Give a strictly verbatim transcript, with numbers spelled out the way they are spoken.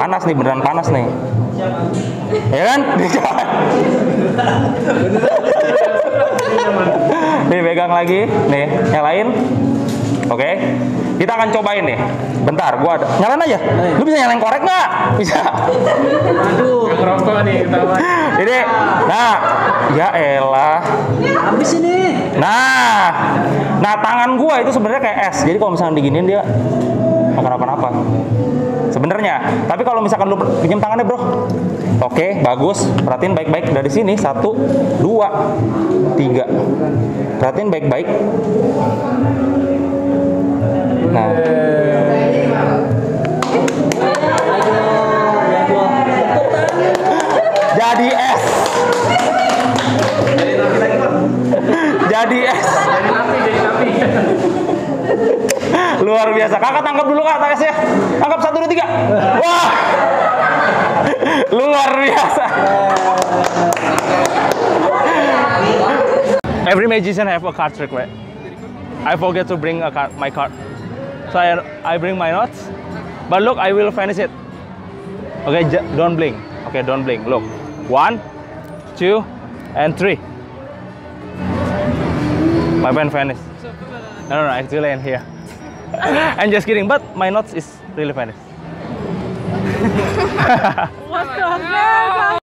Panas nih, beneran panas nih. Ya kan? Nih pegang lagi, nih nyalain. Oke, okay. Kita akan cobain nih. Bentar, gua ada. Nyalain aja. Lu bisa nyalain korek nggak? Bisa. Aduh, ngerokok nih. Jadi, nah, ya elah. Habis ini. Nah, nah tangan gua itu sebenarnya kayak es. Jadi kalau misalnya diginiin dia akan apa-apa. Sebenarnya, tapi kalau misalkan lu pinjam tangannya, bro. Oke, okay, bagus. Perhatiin baik-baik dari sini. Satu, dua, tiga. Perhatiin baik-baik. Nah, jadi es, jadi es, luar biasa. Kakak tangkap dulu kak, tangkap ya, tangkap satu dua tiga. Wah, luar biasa. Every magician have a card trick, right? I forget to bring a card, my card. So I, I bring my notes, but look, I will finish it. Okay, don't blink. Okay, don't blink. Look, one, two, and three. My pen vanished. No, no, no, actually in here. I'm just kidding, but my notes is really vanished. What the hell?